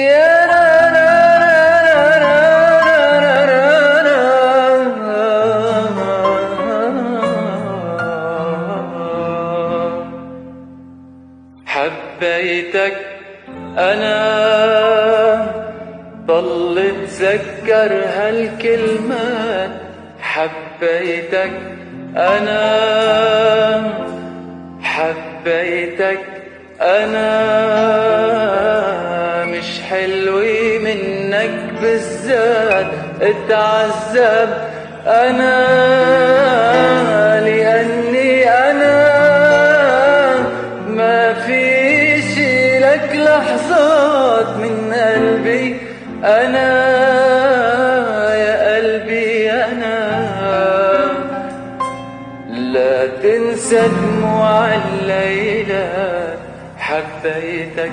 حبيتك أنا ضل أتذكر هالكلمات، حبيتك أنا، حبيتك أنا، مش حلوة منك بالذات اتعذب أنا لأني أنا ما في شي لك لحظات من قلبي أنا يا قلبي أنا. لا تنسى دموع الليلة حبيتك.